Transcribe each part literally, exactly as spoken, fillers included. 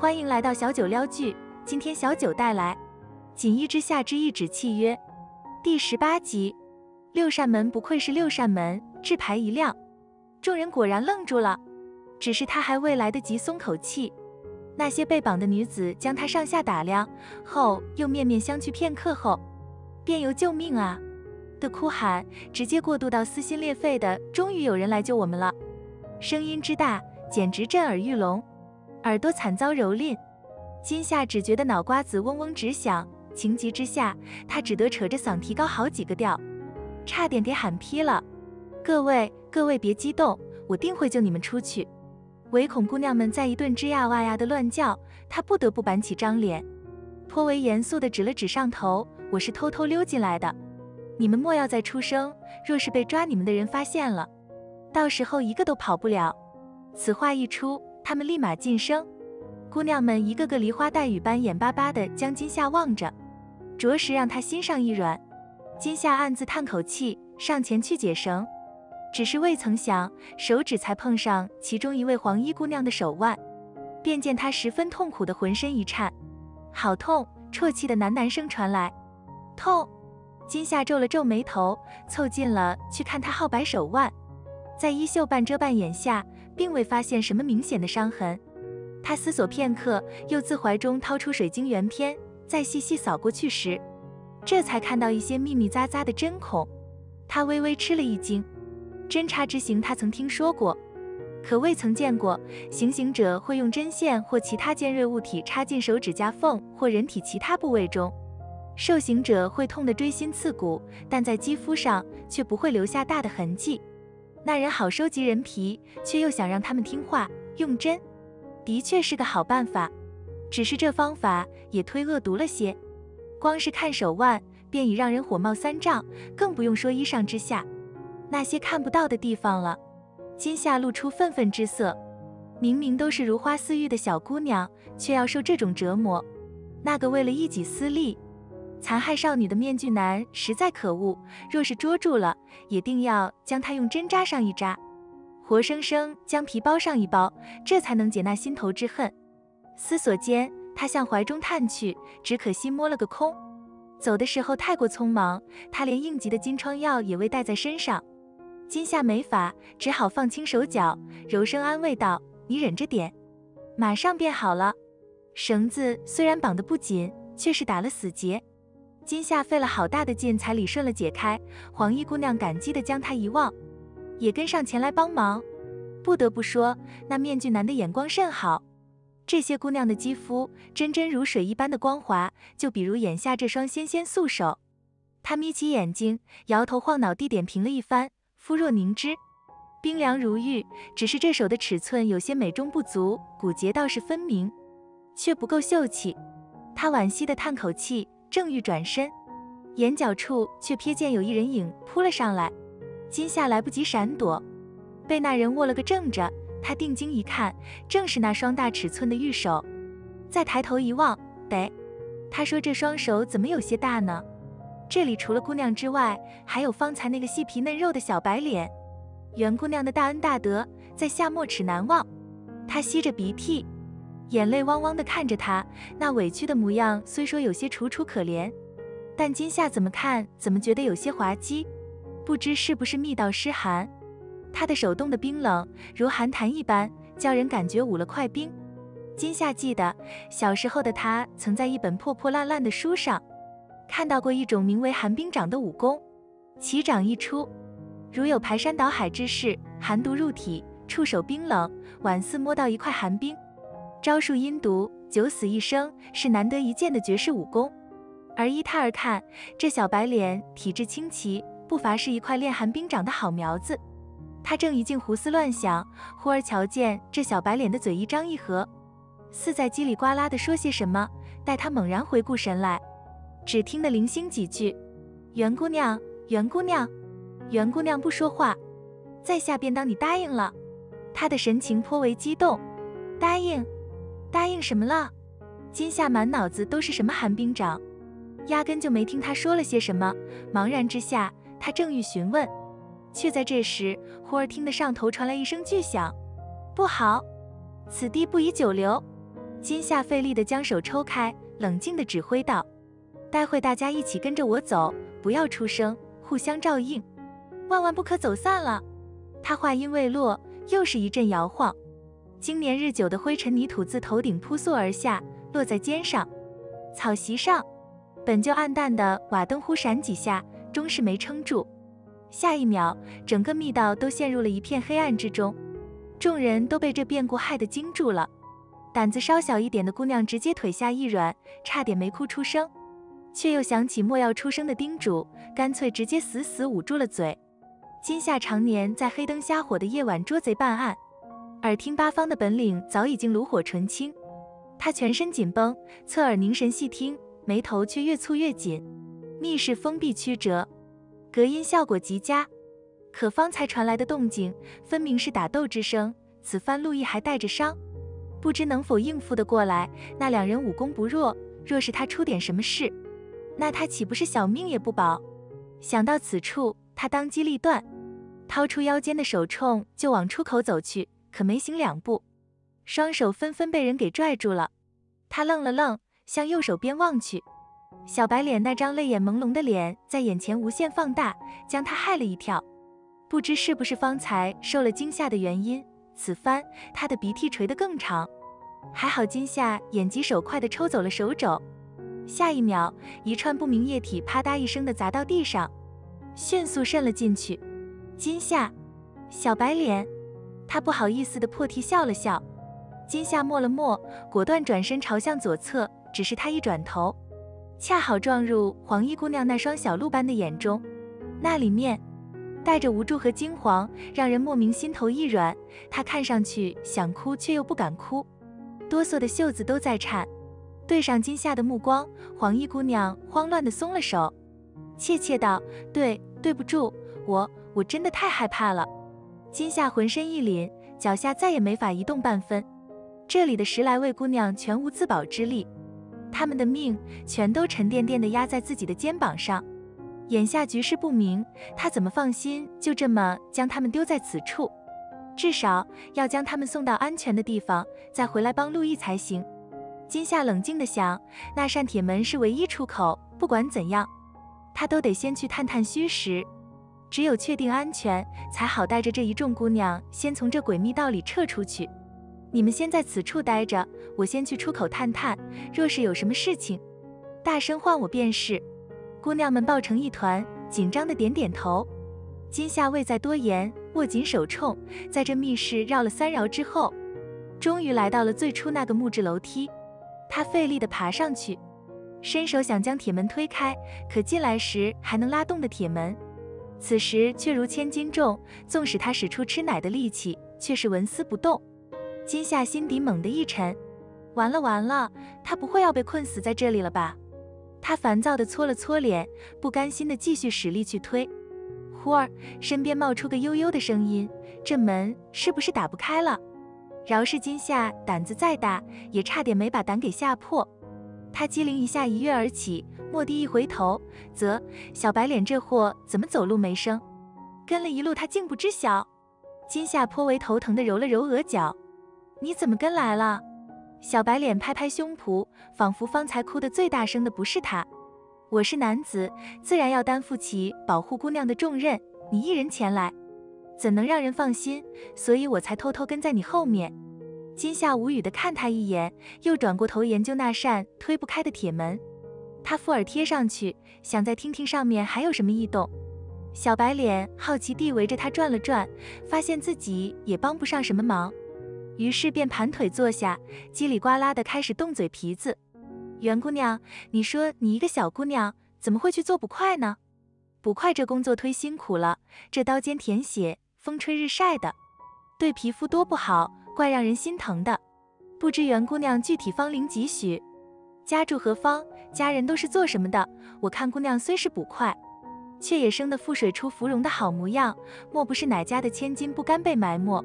欢迎来到小九撩剧，今天小九带来《锦衣之下之一纸契约》第十八集。六扇门不愧是六扇门，智牌一亮，众人果然愣住了。只是他还未来得及松口气，那些被绑的女子将他上下打量后，又面面相觑片刻后，便由救命啊的哭喊直接过渡到撕心裂肺的终于有人来救我们了，声音之大简直震耳欲聋，耳朵惨遭蹂躏，今夏只觉得脑瓜子嗡嗡直响，情急之下他只得扯着嗓提高好几个调，差点给喊劈了。各位各位别激动，我定会救你们出去。唯恐姑娘们在一顿吱呀哇呀的乱叫，他不得不板起张脸，颇为严肃的指了指上头，我是偷偷溜进来的，你们莫要再出声，若是被抓你们的人发现了，到时候一个都跑不了。此话一出，他们立马噤声，姑娘们一个个梨花带雨般眼巴巴地将今夏望着，着实让他心上一软。今夏暗自叹口气，上前去解绳，只是未曾想手指才碰上其中一位黄衣姑娘的手腕，便见她十分痛苦的浑身一颤，好痛，啜泣的喃喃声传来。痛！今夏皱了皱眉头，凑近了去看她皓白手腕，在衣袖半遮半掩下并未发现什么明显的伤痕，他思索片刻，又自怀中掏出水晶圆片，再细细扫过去时，这才看到一些密密匝匝的针孔，他微微吃了一惊。针插之刑他曾听说过，可未曾见过行刑者会用针线或其他尖锐物体插进手指甲缝或人体其他部位中，受刑者会痛得锥心刺骨，但在肌肤上却不会留下大的痕迹。那人好收集人皮，却又想让他们听话，用针的确是个好办法，只是这方法也忒恶毒了些，光是看手腕便已让人火冒三丈，更不用说衣裳之下那些看不到的地方了。今夏露出愤愤之色，明明都是如花似玉的小姑娘，却要受这种折磨。那个为了一己私利残害少女的面具男实在可恶，若是捉住了，也定要将他用针扎上一扎，活生生将皮包上一包，这才能解那心头之恨。思索间，他向怀中探去，只可惜摸了个空。走的时候太过匆忙，他连应急的金疮药也未带在身上。今夏没法，只好放轻手脚，柔声安慰道：“你忍着点，马上便好了。”绳子虽然绑得不紧，却是打了死结。今夏费了好大的劲才理顺了解开，黄衣姑娘感激地将她遗忘，也跟上前来帮忙。不得不说，那面具男的眼光甚好，这些姑娘的肌肤真真如水一般的光滑，就比如眼下这双纤纤素手。他眯起眼睛，摇头晃脑地点评了一番，肤若凝脂，冰凉如玉，只是这手的尺寸有些美中不足，骨节倒是分明，却不够秀气。他惋惜地叹口气，正欲转身，眼角处却瞥见有一人影扑了上来，今夏来不及闪躲，被那人握了个正着。他定睛一看，正是那双大尺寸的玉手。再抬头一望，得，他说这双手怎么有些大呢？这里除了姑娘之外，还有方才那个细皮嫩肉的小白脸。袁姑娘的大恩大德，在下没齿难忘。他吸着鼻涕，眼泪汪汪地看着他，那委屈的模样虽说有些楚楚可怜，但今夏怎么看怎么觉得有些滑稽，不知是不是密道失寒。他的手冻得冰冷如寒潭一般，叫人感觉捂了块冰。今夏记得小时候的他曾在一本破破烂烂的书上看到过一种名为寒冰掌的武功，其掌一出，如有排山倒海之势，寒毒入体，触手冰冷，宛似摸到一块寒冰，招数阴毒，九死一生，是难得一见的绝世武功。而依他而看，这小白脸体质清奇，不乏是一块练寒冰掌的好苗子。他正一竟胡思乱想，忽而瞧见这小白脸的嘴一张一合，似在叽里呱啦地说些什么。待他猛然回顾神来，只听得零星几句：“袁姑娘，袁姑娘，袁姑娘不说话，在下便当你答应了。”他的神情颇为激动：“答应？答应什么了？”今夏满脑子都是什么寒冰掌，压根就没听他说了些什么。茫然之下，他正欲询问，却在这时忽而听得上头传来一声巨响：“不好，此地不宜久留！”金夏费力地将手抽开，冷静地指挥道：“待会大家一起跟着我走，不要出声，互相照应，万万不可走散了。”他话音未落，又是一阵摇晃，经年日久的灰尘泥土自头顶扑簌而下，落在肩上、草席上。本就暗淡的瓦灯忽闪几下，终是没撑住。下一秒，整个密道都陷入了一片黑暗之中，众人都被这变故害得惊住了。胆子稍小一点的姑娘直接腿下一软，差点没哭出声，却又想起莫要出声的叮嘱，干脆直接死死捂住了嘴。今夏常年在黑灯瞎火的夜晚捉贼办案，耳听八方的本领早已经炉火纯青。他全身紧绷，侧耳凝神细听，眉头却越蹙越紧。密室封闭曲折，隔音效果极佳，可方才传来的动静分明是打斗之声，此番陆毅还带着伤，不知能否应付得过来。那两人武功不弱，若是他出点什么事，那他岂不是小命也不保？想到此处，他当机立断，掏出腰间的手铳就往出口走去，可没行两步，双手纷纷被人给拽住了。他愣了愣，向右手边望去，小白脸那张泪眼朦胧的脸在眼前无限放大，将他害了一跳。不知是不是方才受了惊吓的原因，此番他的鼻涕垂得更长。还好金夏眼疾手快地抽走了手肘，下一秒，一串不明液体啪嗒一声地砸到地上，迅速渗了进去。金夏，小白脸，他不好意思地破涕笑了笑。金夏默了默，果断转身朝向左侧，只是他一转头，恰好撞入黄衣姑娘那双小鹿般的眼中，那里面带着无助和惊惶，让人莫名心头一软。她看上去想哭却又不敢哭，哆嗦的袖子都在颤。对上金夏的目光，黄衣姑娘慌乱地松了手，怯怯道：“对，对不住，我我真的太害怕了。”金夏浑身一凛，脚下再也没法移动半分。这里的十来位姑娘全无自保之力，她们的命全都沉甸甸地压在自己的肩膀上。眼下局势不明，他怎么放心就这么将他们丢在此处？至少要将他们送到安全的地方，再回来帮陆毅才行。金夏冷静地想，那扇铁门是唯一出口，不管怎样，他都得先去探探虚实。只有确定安全，才好带着这一众姑娘先从这鬼秘道里撤出去。你们先在此处待着，我先去出口探探，若是有什么事情，大声唤我便是。姑娘们抱成一团，紧张的点点头。金夏未再多言，握紧手铳，在这密室绕了三绕之后，终于来到了最初那个木质楼梯。他费力地爬上去，伸手想将铁门推开，可进来时还能拉动的铁门，此时却如千斤重，纵使他使出吃奶的力气，却是纹丝不动。金夏心底猛地一沉，完了完了，他不会要被困死在这里了吧？他烦躁地搓了搓脸，不甘心地继续使力去推。忽而身边冒出个悠悠的声音：“这门是不是打不开了？”饶是金夏胆子再大，也差点没把胆给吓破。他机灵一下，一跃而起，蓦地一回头，啧，小白脸这货怎么走路没声？跟了一路他竟不知晓。金夏颇为头疼地揉了揉额角：“你怎么跟来了？”小白脸拍拍胸脯，仿佛方才哭得最大声的不是他。“我是男子，自然要担负起保护姑娘的重任，你一人前来，怎能让人放心？所以我才偷偷跟在你后面。”金夏无语地看他一眼，又转过头研究那扇推不开的铁门。他附耳贴上去，想再听听上面还有什么异动。小白脸好奇地围着他转了转，发现自己也帮不上什么忙，于是便盘腿坐下，叽里呱啦的开始动嘴皮子。“袁姑娘，你说你一个小姑娘，怎么会去做捕快呢？捕快这工作忒辛苦了，这刀尖舔血，风吹日晒的，对皮肤多不好，怪让人心疼的。不知袁姑娘具体芳龄几许，家住何方，家人都是做什么的？我看姑娘虽是捕快，却也生得覆水出芙蓉的好模样，莫不是哪家的千金不甘被埋没，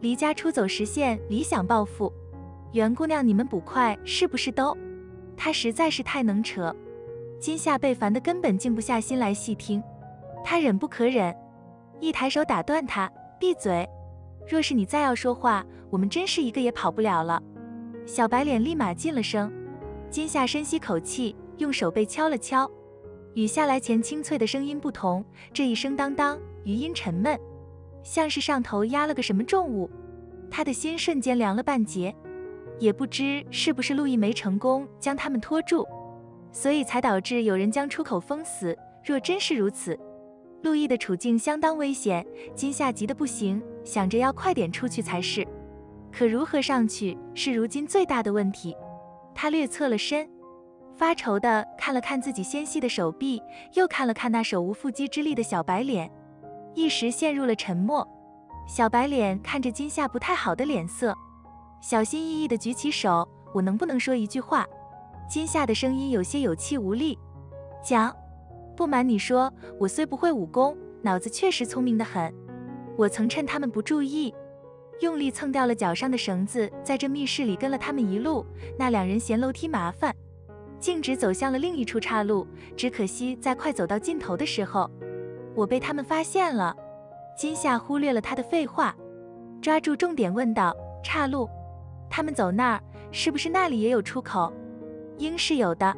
离家出走实现理想抱负？袁姑娘，你们捕快是不是都……”他实在是太能扯，金夏被烦得根本静不下心来细听，他忍不可忍，一抬手打断他：“闭嘴！若是你再要说话，我们真是一个也跑不了了。”小白脸立马噤了声。金夏深吸口气，用手背敲了敲。与下来前清脆的声音不同，这一声当当，余音沉闷，像是上头压了个什么重物。他的心瞬间凉了半截，也不知是不是陆毅没成功将他们拖住，所以才导致有人将出口封死。若真是如此，陆毅的处境相当危险。金夏急得不行，想着要快点出去才是。可如何上去是如今最大的问题。他略侧了身，发愁的看了看自己纤细的手臂，又看了看那手无缚鸡之力的小白脸，一时陷入了沉默。小白脸看着金夏不太好的脸色，小心翼翼地举起手：“我能不能说一句话？”金夏的声音有些有气无力：“讲。”“不瞒你说，我虽不会武功，脑子确实聪明得很。我曾趁他们不注意，用力蹭掉了脚上的绳子，在这密室里跟了他们一路。那两人嫌楼梯麻烦，径直走向了另一处岔路。只可惜在快走到尽头的时候，我被他们发现了。”金夏忽略了他的废话，抓住重点问道：“岔路？他们走那儿，是不是那里也有出口？”“应是有的。”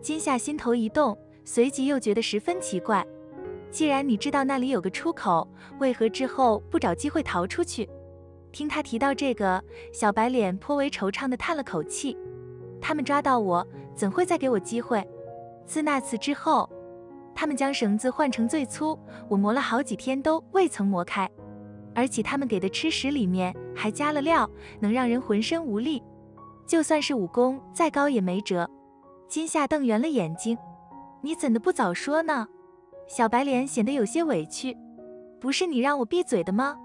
金夏心头一动，随即又觉得十分奇怪。既然你知道那里有个出口，为何之后不找机会逃出去？听他提到这个，小白脸颇为惆怅地叹了口气。他们抓到我，怎会再给我机会？自那次之后，他们将绳子换成最粗，我磨了好几天都未曾磨开。而且他们给的吃食里面还加了料，能让人浑身无力，就算是武功再高也没辙。金夏瞪圆了眼睛：“你怎的不早说呢？”小白脸显得有些委屈：“不是你让我闭嘴的吗？”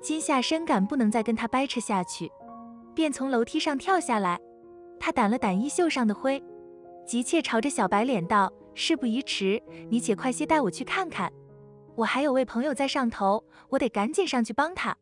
金夏深感不能再跟他掰扯下去，便从楼梯上跳下来。他掸了掸衣袖上的灰，急切朝着小白脸道：“事不宜迟，你且快些带我去看看，我还有位朋友在上头，我得赶紧上去帮他。”